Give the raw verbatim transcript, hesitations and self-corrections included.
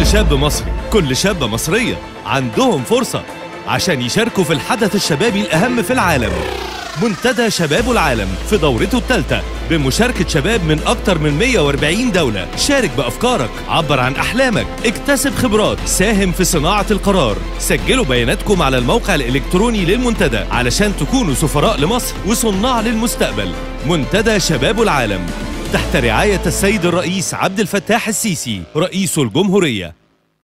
كل شاب مصري، كل شابة مصرية عندهم فرصة عشان يشاركوا في الحدث الشبابي الأهم في العالم، منتدى شباب العالم في دورته الثالثة بمشاركة شباب من أكتر من مئة وأربعين دولة. شارك بأفكارك، عبر عن أحلامك، اكتسب خبرات، ساهم في صناعة القرار. سجلوا بياناتكم على الموقع الإلكتروني للمنتدى علشان تكونوا سفراء لمصر وصناع للمستقبل. منتدى شباب العالم تحت رعاية السيد الرئيس عبد الفتاح السيسي رئيس الجمهورية.